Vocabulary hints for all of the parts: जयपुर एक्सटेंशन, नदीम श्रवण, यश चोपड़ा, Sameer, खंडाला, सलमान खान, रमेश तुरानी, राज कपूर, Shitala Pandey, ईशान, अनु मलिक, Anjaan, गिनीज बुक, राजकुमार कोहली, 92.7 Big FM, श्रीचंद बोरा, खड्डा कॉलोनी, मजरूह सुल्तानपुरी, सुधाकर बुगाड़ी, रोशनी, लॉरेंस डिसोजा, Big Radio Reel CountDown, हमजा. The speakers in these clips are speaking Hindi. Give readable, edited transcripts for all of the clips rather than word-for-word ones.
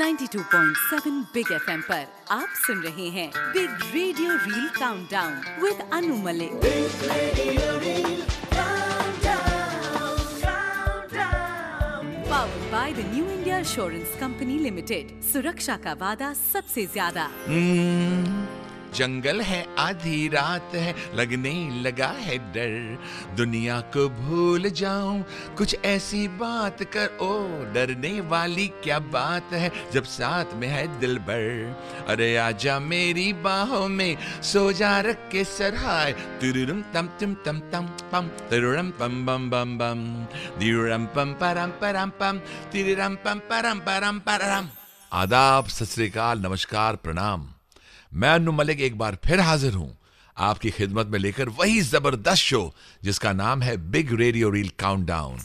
92.7 बिग FM पर आप सुन रहे हैं big radio reel countdown with अनु मलिक। Powered by the new India assurance company limited. सुरक्षा का वादा सबसे ज्यादा। जंगल है, आधी रात है, लगने लगा है डर। दुनिया को भूल जाऊं, कुछ ऐसी बात कर, ओ डरने वाली क्या बात है जब साथ में है दिलबर। अरे आजा मेरी बाहों में, सो जा रख के सरहाए। तुरुरुम तम तुम तम तम पम, तुरुरम पम बम बम बम, दिरुरम पम परम, तिरुरम पम परम परम परम। आदाब, सत श्री अकाल, नमस्कार, प्रणाम। मैं अनु मलिक एक बार फिर हाजिर हूं आपकी खिदमत में, लेकर वही जबरदस्त शो जिसका नाम है बिग रेडियो रील काउंटडाउन।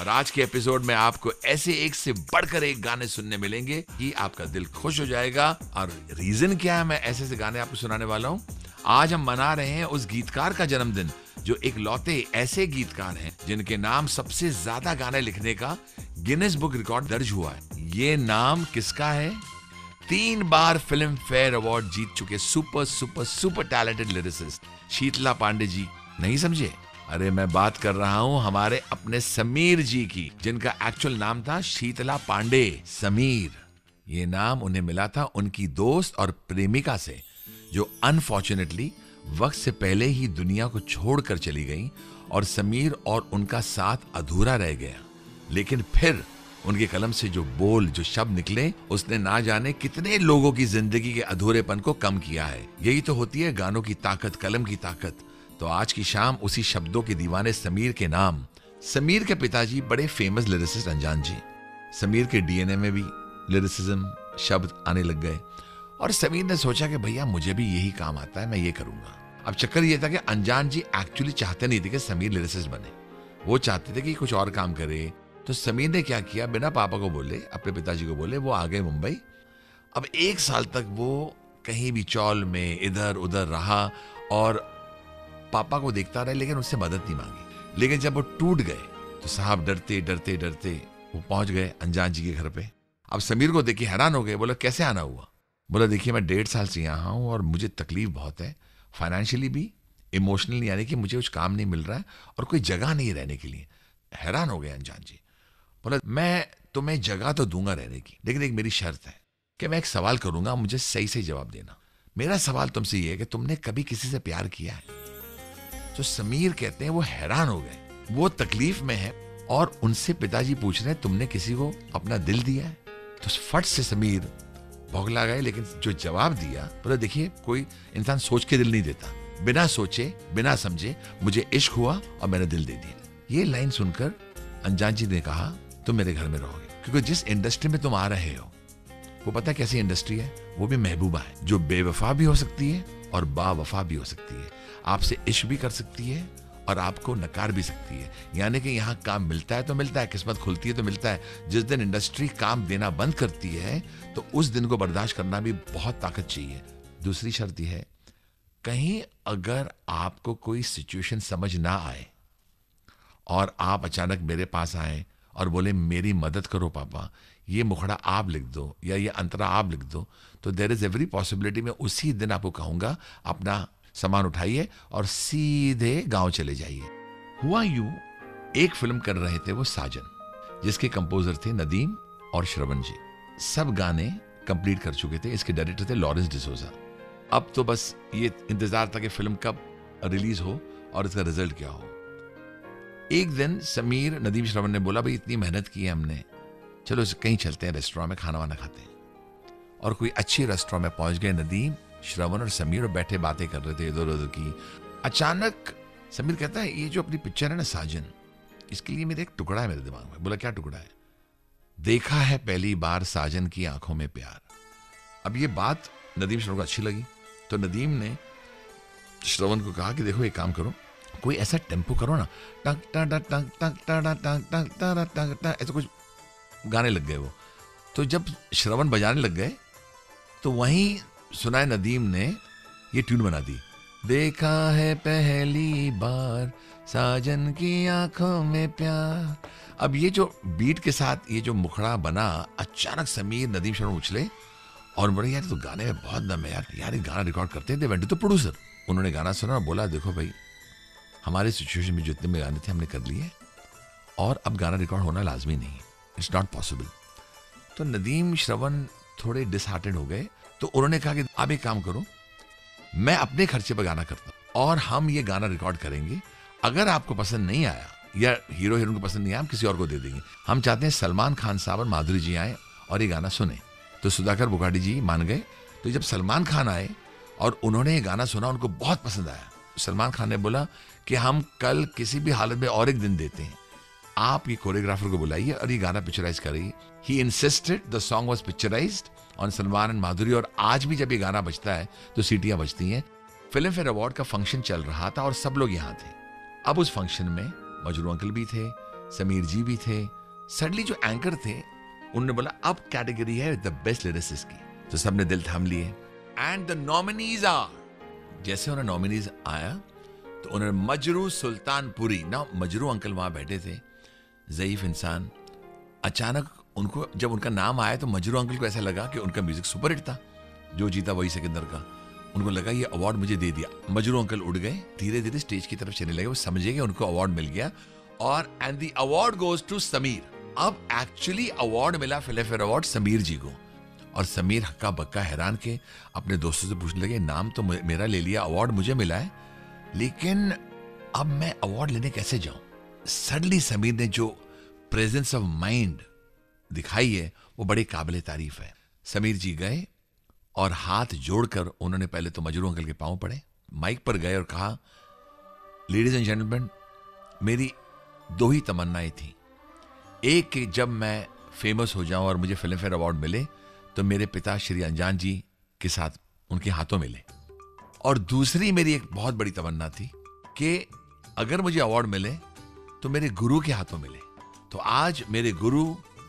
और आज के एपिसोड में आपको ऐसे एक से बढ़कर एक गाने सुनने मिलेंगे कि आपका दिल खुश हो जाएगा। और रीजन क्या है, मैं ऐसे से गाने आपको सुनाने वाला हूं। आज हम मना रहे हैं उस गीतकार का जन्मदिन जो एक लौते ऐसे गीतकार हैं जिनके नाम सबसे ज्यादा गाने लिखने का गिनीज बुक रिकॉर्ड दर्ज हुआ है। ये नाम किसका है? 3 बार फिल्म फेयर अवार्ड जीत चुके super super super talented lyricist Sheetla Pandey ji. नहीं समझे? अरे मैं बात कर रहा हूँ हमारे अपने समीर जी की, जिनका एक्चुअल नाम था शीतला पांडे। समीर, ये नाम उन्हें मिला था उनकी दोस्त और प्रेमिका से, जो अनफॉर्चुनेटली वक्त से पहले ही दुनिया को छोड़कर चली गई और समीर और उनका साथ अधूरा रह गया। लेकिन फिर उनके कलम से जो बोल, जो शब्द निकले, उसने ना जाने कितने लोगों की जिंदगी के अधूरेपन को कम किया है। यही तो होती है गानों की ताकत, कलम की ताकत। तो आज की शाम उसी शब्दों के दीवाने समीर के नाम। समीर के पिताजी बड़े फेमस लिरिसिस्ट अंजान जी। समीर के डीएनए में भी लिरिसिज्म, शब्द आने लग गए और समीर ने सोचा कि भैया मुझे भी यही काम आता है, मैं ये करूंगा। अब चक्कर ये था कि अंजान जी एक्चुअली चाहते नहीं थे कि समीर लिरिसिस्ट बने, वो चाहते थे कि कुछ और काम करे। तो समीर ने क्या किया, बिना पापा को बोले, अपने पिताजी को बोले, वो आ गए मुंबई। अब 1 साल तक वो कहीं भी चौल में इधर उधर रहा और पापा को देखता रहे, लेकिन उससे मदद नहीं मांगी। लेकिन जब वो टूट गए तो साहब डरते डरते डरते वो पहुंच गए अंजान जी के घर पे। अब समीर को देखिए हैरान हो गए, बोला कैसे आना हुआ? बोला देखिए मैं 1.5 साल से यहाँ हूँ और मुझे तकलीफ बहुत है, फाइनेंशियली भी, इमोशनली, यानी कि मुझे कुछ काम नहीं मिल रहा है और कोई जगह नहीं रहने के लिए। हैरान हो गए अंजान जी। बोला मैं तुम्हें जगह तो दूंगा रहने की, लेकिन एक मेरी शर्त है कि मैं एक सवाल करूंगा, मुझे सही सही जवाब देना। मेरा सवाल तुमसे ये है कि तुमने कभी किसी से प्यार किया है? जो समीर कहते हैं वो हैरान हो गए, वो तकलीफ में है और उनसे पिताजी पूछ रहे हैं तुमने किसी को अपना दिल दिया है? तो फट से समीर भौगला गए, लेकिन जो जवाब दिया, बोला देखिए कोई इंसान सोच के दिल नहीं देता, बिना सोचे बिना समझे मुझे इश्क हुआ और मैंने दिल दे दिया। ये लाइन सुनकर अंजान जी ने कहा तुम मेरे घर में रहोगे, क्योंकि जिस इंडस्ट्री में तुम आ रहे हो वो पता है कैसी इंडस्ट्री है, वो भी महबूबा है, जो बेवफा भी हो सकती है और बावफा भी हो सकती है, आपसे इश्क भी कर सकती है और आपको नकार भी सकती है। यानी कि यहाँ काम मिलता है तो मिलता है, किस्मत खुलती है तो मिलता है। जिस दिन इंडस्ट्री काम देना बंद करती है तो उस दिन को बर्दाश्त करना भी बहुत ताकत चाहिए। दूसरी शर्त यह है, कहीं अगर आपको कोई सिचुएशन समझ ना आए और आप अचानक मेरे पास आए और बोले मेरी मदद करो पापा, ये मुखड़ा आप लिख दो या ये अंतरा आप लिख दो, तो देयर इज एवरी पॉसिबिलिटी मैं उसी दिन आपको कहूँगा अपना सामान उठाइए और सीधे गांव चले जाइए। हुआ यूं, एक फिल्म कर रहे थे वो साजन, जिसके कंपोजर थे नदीम और श्रवण जी। सब गाने कंप्लीट कर चुके थे, इसके डायरेक्टर थे लॉरेंस डिसोजा। अब तो बस ये इंतजार था कि फिल्म कब रिलीज हो और इसका रिजल्ट क्या हो। एक दिन समीर, नदीम श्रवण ने बोला भाई इतनी मेहनत की है हमने, चलो कहीं चलते हैं, रेस्टोरेंट में खाना वाना खाते हैं। और कोई अच्छे रेस्टोरेंट में पहुंच गए नदीम, श्रवण और समीर, और बैठे बातें कर रहे थे इधर उधर की। अचानक समीर कहता है ये जो अपनी पिक्चर है ना साजन, इसके लिए मेरे एक टुकड़ा है मेरे दिमाग में। बोला क्या टुकड़ा है? देखा है पहली बार साजन की आंखों में प्यार। अब ये बात नदीम श्रवण को अच्छी लगी, तो नदीम ने श्रवण को कहा कि देखो एक काम करो, कोई ऐसा टेम्पो करो ना, टंग टंग टंग टंग टंग टंग टंग टंग, ऐसे कुछ गाने लग गए वो। तो जब श्रवण बजाने लग गए तो वहीं सुनाए नदीम ने ये ट्यून बना दी, देखा है पहली बार साजन की आंखों में प्यार। अब ये जो बीट के साथ ये जो मुखड़ा बना, अचानक समीर नदीम शरण उछले और बोले यार तो गाने में बहुत दम है यार ये गाना रिकॉर्ड करते थे। वेंट टू द प्रोड्यूसर, उन्होंने गाना सुना और बोला देखो भाई हमारे सिचुएशन में जितने भी गाने थे हमने कर लिए और अब गाना रिकॉर्ड होना लाजमी नहीं, इट्स नॉट पॉसिबल। तो नदीम श्रवण थोड़े डिसहार्टेड हो गए, तो उन्होंने कहा कि आप एक काम करो, मैं अपने खर्चे पर गाना करता हूँ और हम ये गाना रिकॉर्ड करेंगे, अगर आपको पसंद नहीं आया या हीरो हीरोइन को पसंद नहीं आया हम किसी और को दे देंगे, हम चाहते हैं सलमान खान साहब और माधुरी जी आए और ये गाना सुने। तो सुधाकर बुगाड़ी जी मान गए। तो जब सलमान खान आए और उन्होंने ये गाना सुना, उनको बहुत पसंद आया। सलमान खान ने बोला कि हम कल किसी भी हालत में और एक दिन देते हैं, आप ये कोरियोग्राफर को बुलाइए और ये गाना पिक्चराइज करिए। He insisted, the song was picturised on Salman and Madhuri. और आज भी जब ये गाना बजता है तो सीटियां बजती हैं। फिल्म फेयर अवार्ड का फंक्शन चल रहा था और सब लोग यहाँ थे। अब उस फंक्शन में मजरूह अंकल भी थे, समीर जी भी थे। सडनली जो एंकर थे उन्होंने बोला अब कैटेगरी है द बेस्ट लिरिसिस्ट की। तो सबने दिल थाम लिए एंड द नॉमिनीज आर। जैसे उन्हें नॉमिनीज आया तो उन्होंने मजरूह सुल्तानपुरी, ना मजरूह अंकल वहां बैठे थे, ज़ईफ इंसान, अचानक उनको जब उनका नाम आया तो मजरूह अंकल को ऐसा लगा कि उनका म्यूजिक सुपर हिट था, जो जीता वही सिकंदर का। उनको लगा ये अवार्ड मुझे दे दिया। मजरूह अंकल उड़ गए, धीरे धीरे स्टेज की तरफ चलने लगे। वो समझे कि उनको अवार्ड मिल गया और and the award goes to Sameer. अब एक्चुअली अवार्ड मिला, Filmfare award, Sameer ji को। और समीर हक्का बक्का हैरान के अपने दोस्तों से पूछने लगे नाम तो मेरा ले लिया, अवार्ड मुझे मिला है, लेकिन अब मैं अवार्ड लेने कैसे जाऊं। सडनली समीर ने जो प्रेजेंस ऑफ माइंड दिखाई है वो बड़े काबिले तारीफ है। समीर जी गए और हाथ जोड़कर उन्होंने पहले तो मजरूह अंकल के पांव पड़े, माइक पर गए और कहा लेडीज एंड जेंटलमैन, मेरी दो ही तमन्नाएं थी, एक कि जब मैं फेमस हो जाऊं और मुझे फिल्म फेयर अवार्ड मिले तो मेरे पिता श्री अंजान जी के साथ उनके हाथों मिले, और दूसरी मेरी एक बहुत बड़ी तमन्ना थी कि अगर मुझे अवार्ड मिले तो मेरे गुरु के हाथों मिले। तो आज मेरे गुरु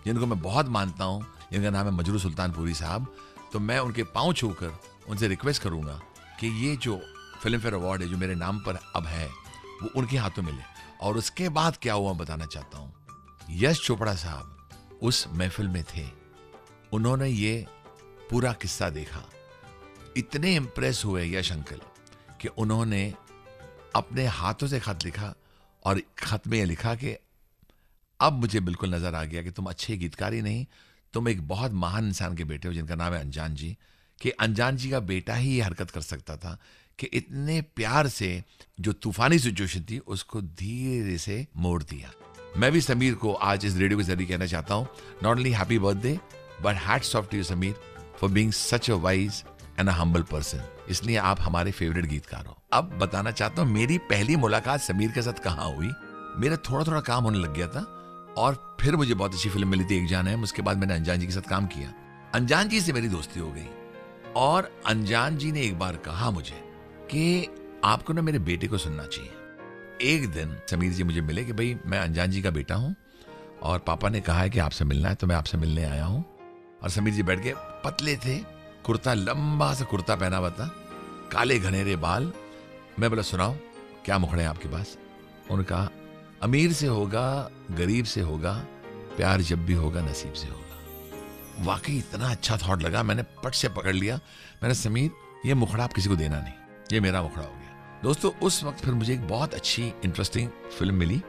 जिनको मैं बहुत मानता हूँ, जिनका नाम है मजरूह सुल्तानपुरी साहब, तो मैं उनके पाँव छूकर उनसे रिक्वेस्ट करूँगा कि ये जो फिल्म फेयर अवार्ड है जो मेरे नाम पर अब है वो उनके हाथों मिले। और उसके बाद क्या हुआ बताना चाहता हूँ। यश चोपड़ा साहब उस महफिल में थे, उन्होंने ये पूरा किस्सा देखा, इतने इम्प्रेस हुए यश अंकल कि उन्होंने अपने हाथों से खत लिखा और खत में यह लिखा कि अब मुझे बिल्कुल नजर आ गया कि तुम अच्छे गीतकार ही नहीं, तुम एक बहुत महान इंसान के बेटे हो जिनका नाम है अंजान जी, कि अंजान जी का बेटा ही ये हरकत कर सकता था कि इतने प्यार से जो तूफानी सिचुएशन थी उसको धीरे से मोड़ दिया। मैं भी समीर को आज इस रेडियो के जरिए कहना चाहता हूँ, not only happy birthday but hats off to you Sameer for being such a wise and a humble person. इसलिए आप हमारे फेवरेट गीतकार हो। अब बताना चाहता हूँ मेरी पहली मुलाकात समीर के साथ कहाँ हुई। मेरा थोड़ा थोड़ा काम होने लग गया था और फिर मुझे बहुत अच्छी फिल्म मिली थी एक जान है, उसके बाद मैंने अंजान जी के साथ काम किया, अंजान जी से मेरी दोस्ती हो गई। और अंजान जी ने एक बार कहा मुझे कि आपको ना मेरे बेटे को सुनना चाहिए। एक दिन समीर जी मुझे मिले कि भाई मैं अंजान जी का बेटा हूँ और पापा ने कहा है कि आपसे मिलना है, तो मैं आपसे मिलने आया हूँ। और समीर जी बैठ गए, पतले थे, कुर्ता, लंबा सा कुर्ता पहना हुआ था, काले घनेरे बाल। मैं बोला सुनाओ क्या मुखड़े हैं आपके पास। उन्होंने कहा अमीर से होगा, गरीब से होगा, प्यार जब भी होगा नसीब से होगा। वाकई इतना अच्छा थॉट लगा, मैंने पट से पकड़ लिया। मैंने समीर ये मुखड़ा आप किसी को देना नहीं, ये मेरा मुखड़ा हो गया। दोस्तों उस वक्त फिर मुझे एक बहुत अच्छी इंटरेस्टिंग फिल्म मिली,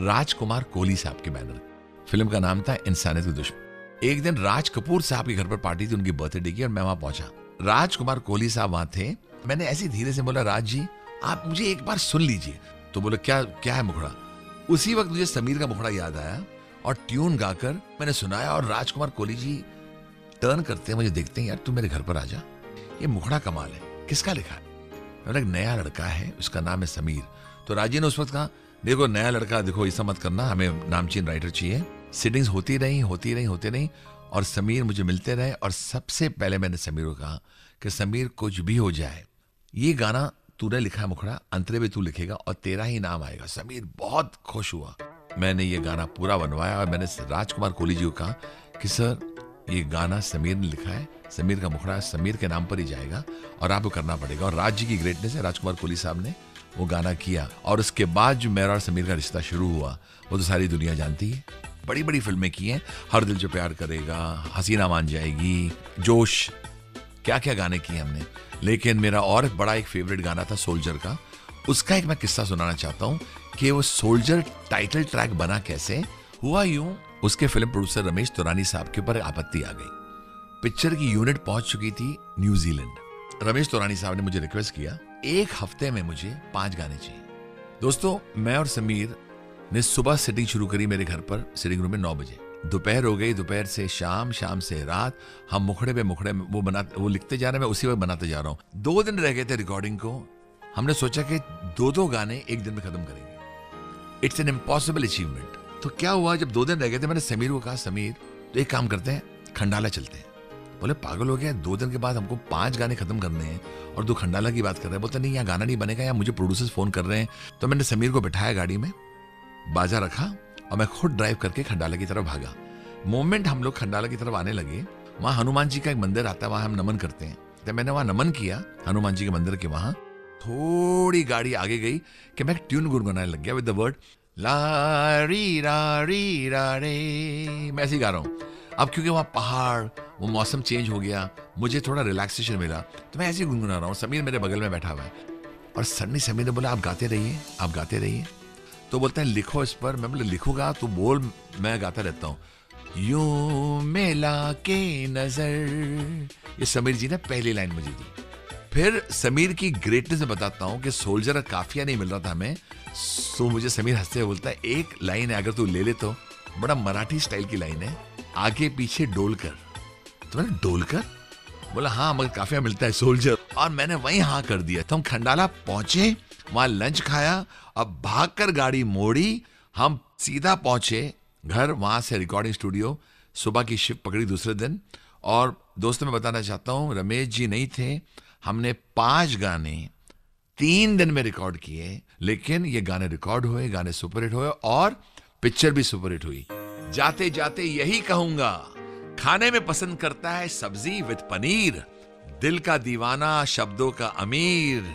राजकुमार कोहली साहब के बैनर, फिल्म का नाम था इंसानियत के दुश्मन। एक दिन राज कपूर साहब के घर पर पार्टी थी उनकी बर्थडे की और मैं वहां पहुंचा। राजकुमार कोहली साहब वहां थे। मैंने ऐसे धीरे से बोला राज जी आप मुझे एक बार सुन लीजिए। तो बोले क्या क्या है मुखड़ा। उसी वक्त मुझे समीर का मुखड़ा याद आया और ट्यून गाकर मैंने सुनाया और राजकुमार कोहली जी टर्न करते हैं मुझे, देखते हैं यार तू मेरे घर पर आ जा, ये मुखड़ा कमाल है, किसका लिखा है। मैंने एक नया लड़का है उसका नाम है समीर। तो राज जी ने उस वक्त कहा देखो नया लड़का, देखो ऐसा मत करना, हमें नामचीन राइटर चाहिए। सिटिंग्स होती रही और समीर मुझे मिलते रहे। और सबसे पहले मैंने समीर को कहा कि समीर कुछ भी हो जाए ये गाना तूने लिखा मुखड़ा, अंतरे में तू लिखेगा और तेरा ही नाम आएगा। समीर बहुत खुश हुआ। मैंने ये गाना पूरा बनवाया और मैंने राजकुमार कोहली जी को कहा कि सर ये गाना समीर ने लिखा है, समीर का मुखड़ा समीर के नाम पर ही जाएगा और आपको करना पड़ेगा। और राज जी की ग्रेटनेस है, राजकुमार कोहली साहब ने वो गाना किया और उसके बाद जो मेरा और समीर का रिश्ता शुरू हुआ वो तो सारी दुनिया जानती है। बड़ी बड़ी फिल्में की हैं, हर दिल जो प्यार करेगा, हसीना मान जाएगी, जोश, क्या क्या गाने किए हमने। लेकिन मेरा और बड़ा एक फेवरेट गाना था सोल्जर का, उसका एक मैं किस्सा सुनाना चाहता हूँ कि वो सोल्जर टाइटल ट्रैक बना कैसे। हुआ यूं, उसके फिल्म प्रोड्यूसर रमेश तुरानी साहब के ऊपर आपत्ति आ गई। पिक्चर की यूनिट पहुंच चुकी थी न्यूजीलैंड। रमेश तुरानी साहब ने मुझे रिक्वेस्ट किया एक हफ्ते में मुझे 5 गाने चाहिए। दोस्तों मैं और समीर ने सुबह सेटिंग शुरू करी मेरे घर पर सिटिंग रूम में 9 बजे। दोपहर हो गई, दोपहर से शाम, शाम से रात, हम मुखड़े पे मुखड़े वो लिखते जा रहे हैं, मैं उसी वक्त बनाते जा रहा हूँ। 2 दिन रह गए थे रिकॉर्डिंग को, हमने सोचा कि 2 गाने एक दिन में खत्म करेंगे। It's an impossible achievement. तो क्या हुआ, जब 2 दिन रह गए थे मैंने समीर को कहा, समीर तो एक काम करते हैं खंडाला चलते हैं। बोले पागल हो गया, 2 दिन के बाद हमको 5 गाने खत्म करने हैं और 2 खंडाला की बात कर रहे हैं। बोलते नहीं यहाँ गाना नहीं बनेगा, यहाँ मुझे प्रोड्यूसर्स फोन कर रहे हैं। तो मैंने समीर को बिठाया, गाड़ी में बाजा रखा और मैं खुद ड्राइव करके खंडाला की तरफ भागा। मोमेंट हम लोग खंडाला की तरफ आने लगे, वहाँ हनुमान जी का एक मंदिर आता है, वहाँ हम नमन करते हैं। तो मैंने वहाँ नमन किया हनुमान जी के मंदिर के वहाँ। थोड़ी गाड़ी आगे गई कि मैं ट्यून गुनगुनाने लग गया विद द वर्ड ला री रा री रा रे, मैं ऐसे गा रहा हूँ। अब क्योंकि वहाँ पहाड़, वो मौसम चेंज हो गया, मुझे थोड़ा रिलैक्सेशन मिला तो मैं ऐसे ही गुनगुना रहा हूँ। समीर मेरे बगल में बैठा हुआ है और सडनली समीर ने बोला आप गाते रहिए, आप गाते रहिए। तो बोलते हैं लिखो इस पर। मैं बोला लिखूंगा तो बोल, मैं गाता रहता हूँ। यूं मिला के नजर, ये समीर जी ने पहली लाइन मुझे दी। फिर समीर की ग्रेटनेस में बताता हूँ कि सोल्जर का काफिया नहीं मिल रहा था हमें, सो मुझे समीर हंसते हुए बोलता है एक लाइन है अगर तू ले ले तो, बड़ा मराठी स्टाइल की लाइन है, आगे पीछे डोलकर। तो मैंने डोलकर बोला हाँ मगर काफिया मिलता है सोल्जर, और मैंने वहीं हाँ कर दिया। तो हम खंडाला पहुंचे, वहां लंच खाया, अब भाग कर गाड़ी मोड़ी, हम सीधा पहुंचे घर, वहां से रिकॉर्डिंग स्टूडियो, सुबह की शिफ्ट पकड़ी दूसरे दिन। और दोस्तों मैं बताना चाहता हूँ रमेश जी नहीं थे, हमने 5 गाने 3 दिन में रिकॉर्ड किए, लेकिन ये गाने रिकॉर्ड हुए, गाने सुपरहिट हुए और पिक्चर भी सुपरहिट हुई। जाते जाते यही कहूंगा, खाने में पसंद करता है सब्जी विद पनीर, दिल का दीवाना शब्दों का अमीर,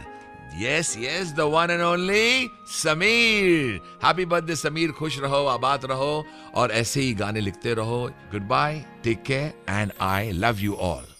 yes yes the one and only Sameer. Happy birthday Sameer, खुश रहो, आबाद रहो और ऐसे ही गाने लिखते रहो। Goodbye, take care and I love you all.